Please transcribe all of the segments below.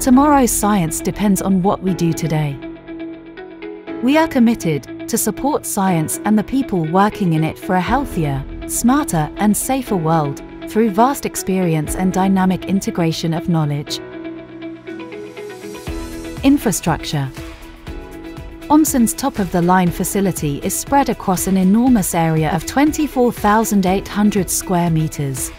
Tomorrow's science depends on what we do today. We are committed to support science and the people working in it for a healthier, smarter and safer world through vast experience and dynamic integration of knowledge. Infrastructure. OMSON's top-of-the-line facility is spread across an enormous area of 24,800 square meters.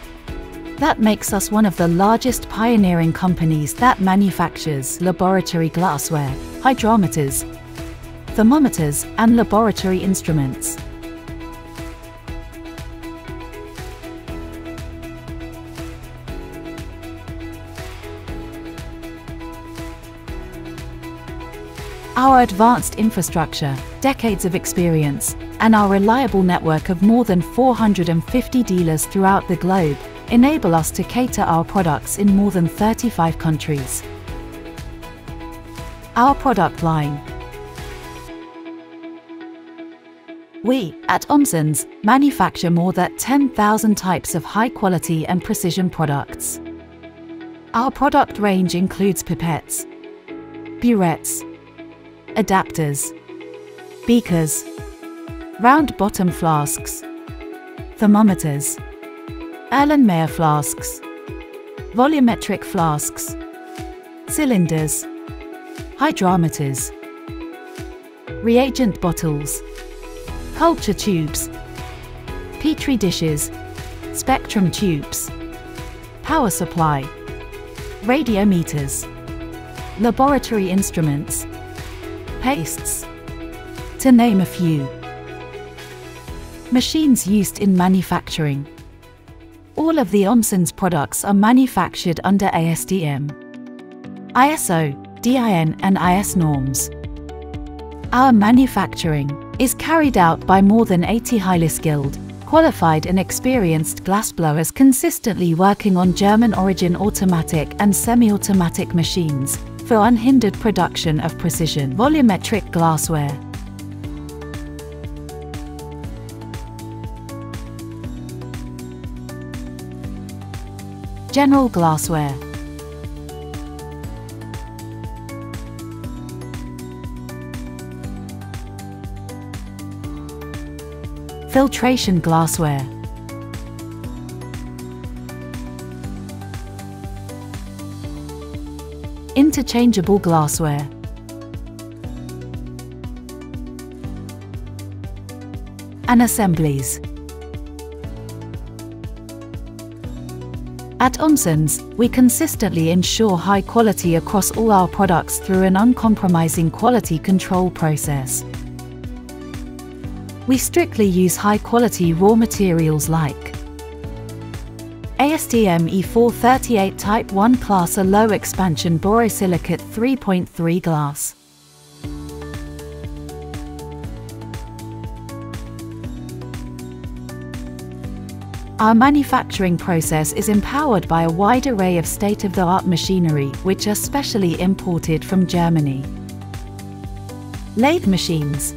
That makes us one of the largest pioneering companies that manufactures laboratory glassware, hydrometers, thermometers, and laboratory instruments. Our advanced infrastructure, decades of experience, and our reliable network of more than 450 dealers throughout the globe enable us to cater our products in more than 35 countries. Our product line. We, at OMSONS, manufacture more than 10,000 types of high-quality and precision products. Our product range includes pipettes, burettes, adapters, beakers, round-bottom flasks, thermometers, Erlenmeyer flasks, volumetric flasks, cylinders, hydrometers, reagent bottles, culture tubes, Petri dishes, spectrum tubes, power supply, radiometers, laboratory instruments, pastes, to name a few. Machines used in manufacturing. All of the OMSON's products are manufactured under ASTM, ISO, DIN and IS norms. Our manufacturing is carried out by more than 80 highly skilled, qualified and experienced glassblowers consistently working on German origin automatic and semi-automatic machines, for unhindered production of precision volumetric glassware. General glassware. Filtration glassware. Interchangeable glassware. And assemblies. At OMSONS, we consistently ensure high quality across all our products through an uncompromising quality control process. We strictly use high quality raw materials like ASTM E438 Type 1 Class A Low Expansion Borosilicate 3.3 glass, Our manufacturing process is empowered by a wide array of state-of-the-art machinery which are specially imported from Germany. Lathe machines.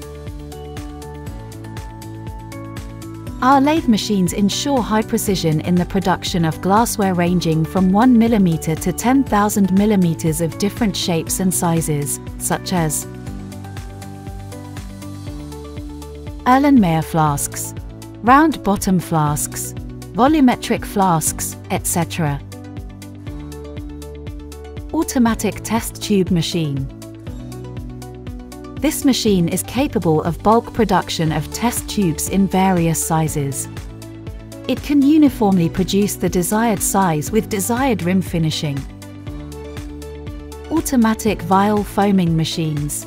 Our lathe machines ensure high precision in the production of glassware ranging from 1 mm to 10,000 mm of different shapes and sizes, such as Erlenmeyer flasks, round-bottom flasks, volumetric flasks, etc. Automatic test tube machine. This machine is capable of bulk production of test tubes in various sizes. It can uniformly produce the desired size with desired rim finishing. Automatic vial foaming machines.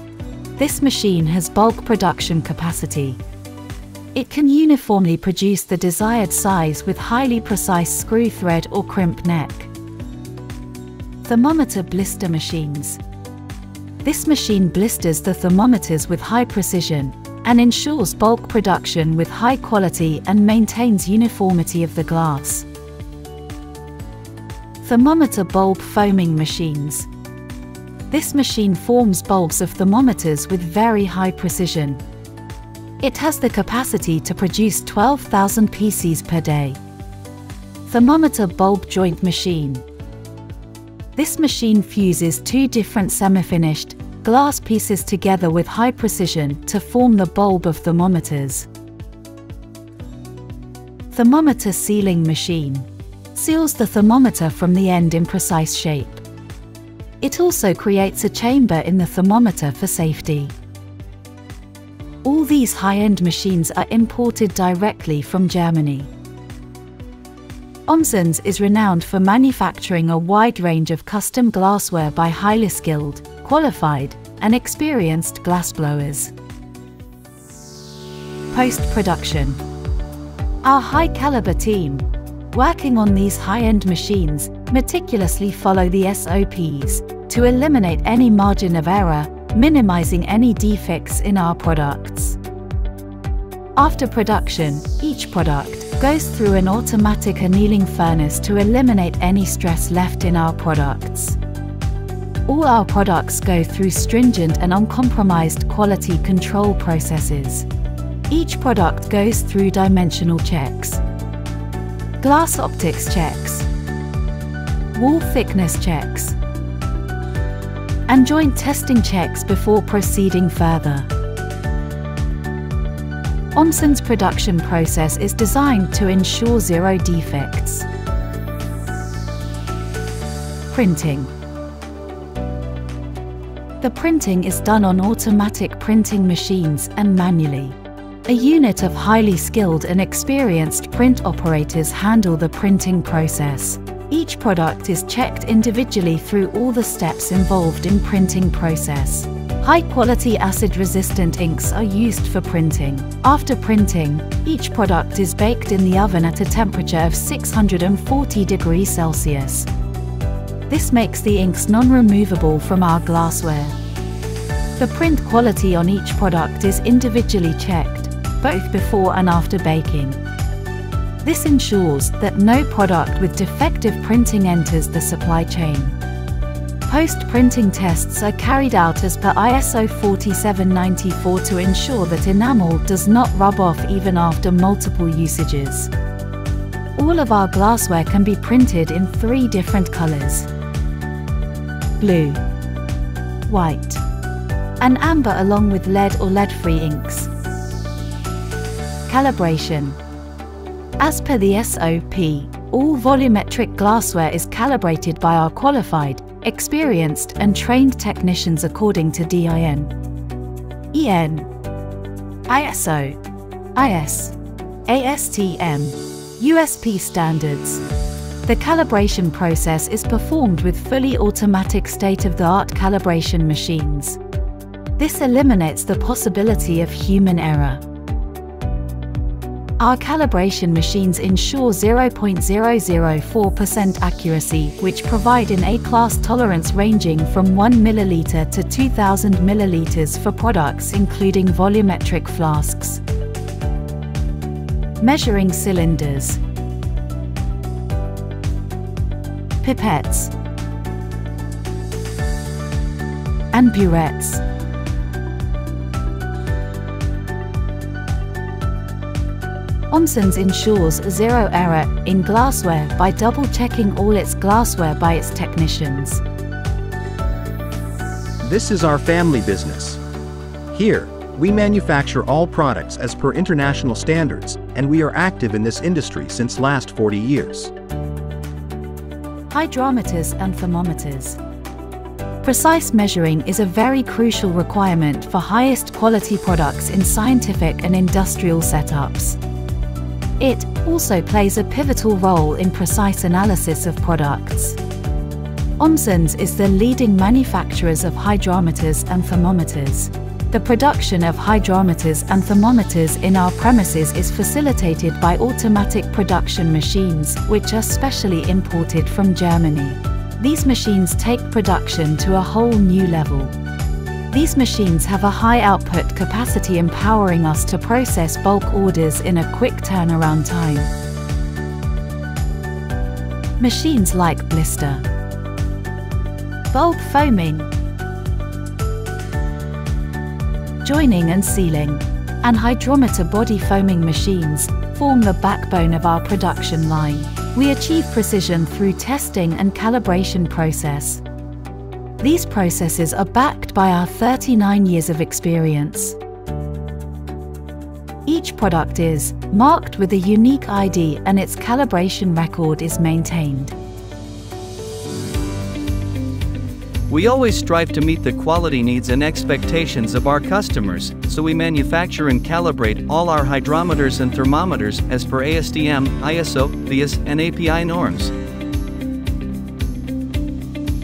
This machine has bulk production capacity. It can uniformly produce the desired size with highly precise screw thread or crimp neck. Thermometer blister machines. This machine blisters the thermometers with high precision and ensures bulk production with high quality and maintains uniformity of the glass. Thermometer bulb foaming machines. This machine forms bulbs of thermometers with very high precision. It has the capacity to produce 12,000 pieces per day. Thermometer bulb joint machine. This machine fuses two different semi-finished glass pieces together with high precision to form the bulb of thermometers. Thermometer sealing machine seals the thermometer from the end in precise shape. It also creates a chamber in the thermometer for safety. All these high-end machines are imported directly from Germany. Omsons is renowned for manufacturing a wide range of custom glassware by highly skilled, qualified, and experienced glassblowers. Post-production. Our high-caliber team, working on these high-end machines, meticulously follow the SOPs to eliminate any margin of error, minimizing any defects in our products. After production, each product goes through an automatic annealing furnace to eliminate any stress left in our products. All our products go through stringent and uncompromised quality control processes. Each product goes through dimensional checks, glass optics checks, wall thickness checks, and joint testing checks before proceeding further. Omson's production process is designed to ensure zero defects. Printing. The printing is done on automatic printing machines and manually. A unit of highly skilled and experienced print operators handle the printing process. Each product is checked individually through all the steps involved in printing process. High-quality acid-resistant inks are used for printing. After printing, each product is baked in the oven at a temperature of 640 degrees Celsius. This makes the inks non-removable from our glassware. The print quality on each product is individually checked, both before and after baking. This ensures that no product with defective printing enters the supply chain. Post-printing tests are carried out as per ISO 4794 to ensure that enamel does not rub off even after multiple usages. All of our glassware can be printed in three different colors: blue, white, and amber, along with lead or lead-free inks. Calibration. As per the SOP, all volumetric glassware is calibrated by our qualified, experienced and trained technicians according to DIN, EN, ISO, IS, ASTM, USP standards. The calibration process is performed with fully automatic state-of-the-art calibration machines. This eliminates the possibility of human error. Our calibration machines ensure 0.004% accuracy, which provide an A-class tolerance ranging from 1 milliliter to 2,000 milliliters for products including volumetric flasks. Measuring cylinders, pipettes, and burettes. Omson's ensures zero error in glassware by double-checking all its glassware by its technicians. This is our family business. Here, we manufacture all products as per international standards, and we are active in this industry since last 40 years. Hydrometers and thermometers. Precise measuring is a very crucial requirement for highest quality products in scientific and industrial setups. It also plays a pivotal role in precise analysis of products. Omson's is the leading manufacturers of hydrometers and thermometers. The production of hydrometers and thermometers in our premises is facilitated by automatic production machines, which are specially imported from Germany. These machines take production to a whole new level. These machines have a high output capacity, empowering us to process bulk orders in a quick turnaround time. Machines like blister, bulb foaming, joining and sealing, and hydrometer body foaming machines form the backbone of our production line. We achieve precision through testing and calibration process. These processes are backed by our 39 years of experience. Each product is marked with a unique ID and its calibration record is maintained. We always strive to meet the quality needs and expectations of our customers, so we manufacture and calibrate all our hydrometers and thermometers as per ASTM, ISO, VIS, and API norms.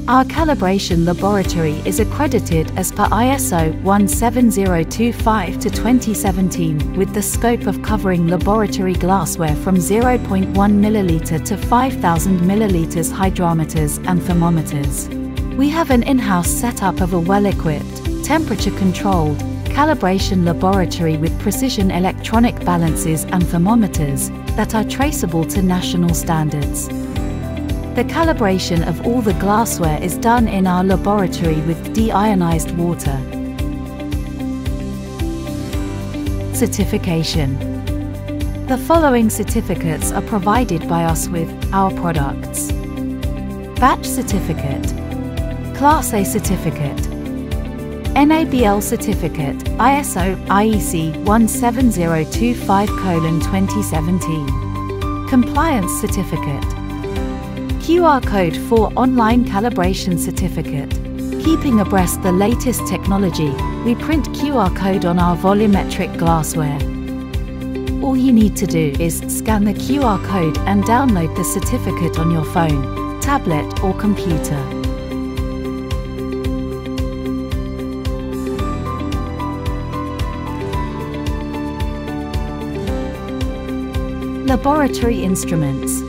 Our calibration laboratory is accredited as per ISO 17025-2017 with the scope of covering laboratory glassware from 0.1 milliliter to 5,000 milliliters hydrometers and thermometers. We have an in-house setup of a well-equipped, temperature-controlled, calibration laboratory with precision electronic balances and thermometers that are traceable to national standards. The calibration of all the glassware is done in our laboratory with deionized water. Certification. The following certificates are provided by us with our products. Batch certificate, Class A certificate, NABL certificate, ISO, IEC 17025:2017, Compliance certificate, QR code for online calibration certificate. Keeping abreast the latest technology, we print QR code on our volumetric glassware. All you need to do is scan the QR code and download the certificate on your phone, tablet or computer. Laboratory instruments.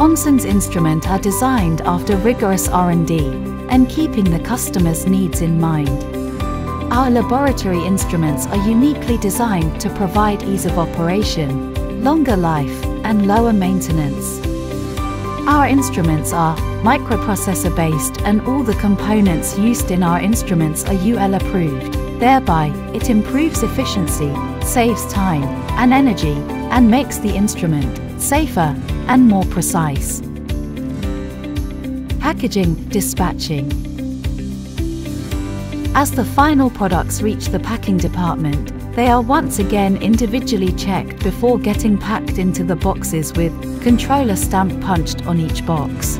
Omsen's instruments are designed after rigorous R&D and keeping the customer's needs in mind. Our laboratory instruments are uniquely designed to provide ease of operation, longer life, and lower maintenance. Our instruments are microprocessor-based and all the components used in our instruments are UL approved. Thereby, it improves efficiency, saves time and energy, and makes the instrument safer and more precise. Packaging, dispatching. As the final products reach the packing department, they are once again individually checked before getting packed into the boxes with controller stamp punched on each box.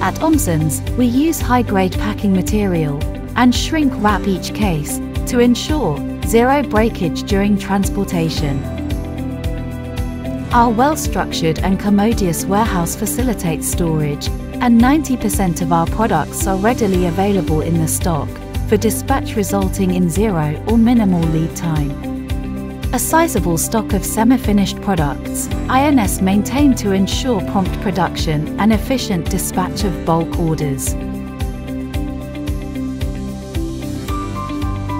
At Omsen's, we use high-grade packing material and shrink wrap each case to ensure zero breakage during transportation. Our well-structured and commodious warehouse facilitates storage, and 90% of our products are readily available in the stock for dispatch, resulting in zero or minimal lead time. A sizable stock of semi-finished products, INS maintained to ensure prompt production and efficient dispatch of bulk orders.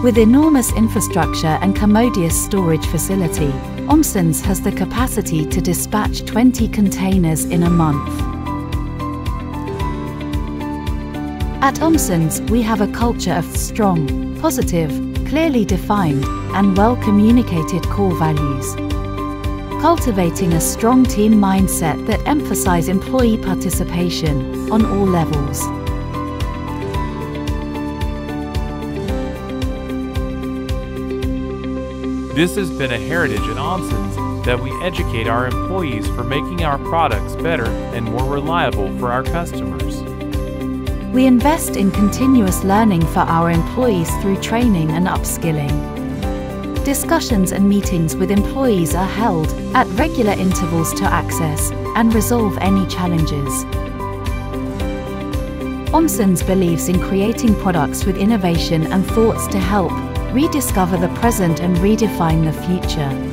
With enormous infrastructure and commodious storage facility, Omsen's has the capacity to dispatch 20 containers in a month. At Omsen's, we have a culture of strong, positive, clearly defined and well-communicated core values, cultivating a strong team mindset that emphasizes employee participation on all levels. This has been a heritage at Omsen's, that we educate our employees for making our products better and more reliable for our customers. We invest in continuous learning for our employees through training and upskilling. Discussions and meetings with employees are held at regular intervals to access and resolve any challenges. Omsen's believes in creating products with innovation and thoughts to help rediscover the present and redefine the future.